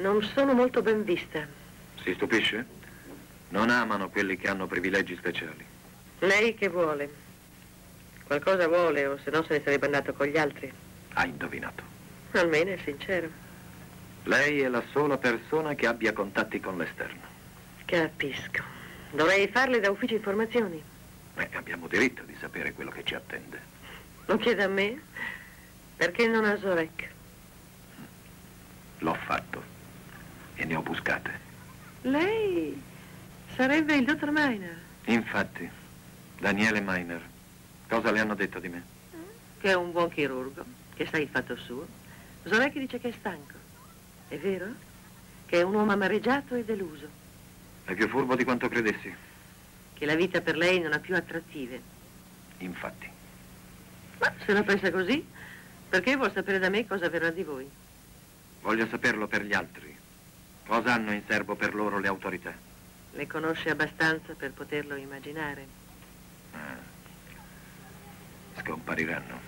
Non sono molto ben vista. Si stupisce? Non amano quelli che hanno privilegi speciali. Lei che vuole? Qualcosa vuole, o se no se ne sarebbe andato con gli altri. Ha indovinato. Almeno è sincero. Lei è la sola persona che abbia contatti con l'esterno. Capisco. Dovrei farle da ufficio informazioni. Beh, abbiamo diritto di sapere quello che ci attende. Lo chiede a me? Perché non a Zorec? L'ho fatto. E ne ho buscate. Lei sarebbe il dottor Miner? Infatti, Daniele Miner. Cosa le hanno detto di me? Che è un buon chirurgo, che sa il fatto suo. Zolecchi dice che è stanco. È vero? Che è un uomo amareggiato e deluso. È più furbo di quanto credessi. Che la vita per lei non ha più attrattive. Infatti. Ma se la pensa così, perché vuol sapere da me cosa verrà di voi? Voglio saperlo per gli altri. Cosa hanno in serbo per loro le autorità? Le conosce abbastanza per poterlo immaginare. Ah. Scompariranno.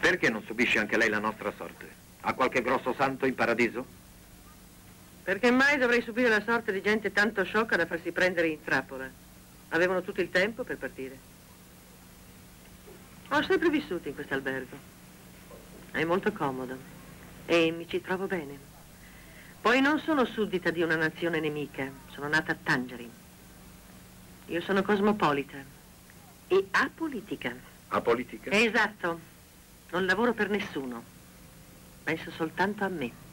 Perché non subisce anche lei la nostra sorte? Ha qualche grosso santo in paradiso? Perché mai dovrei subire la sorte di gente tanto sciocca da farsi prendere in trappola? Avevano tutto il tempo per partire. Ho sempre vissuto in questo albergo. È molto comodo e mi ci trovo bene. Poi non sono suddita di una nazione nemica, sono nata a Tangeri. Io sono cosmopolita. E apolitica. Apolitica? Esatto. Non lavoro per nessuno. Penso soltanto a me.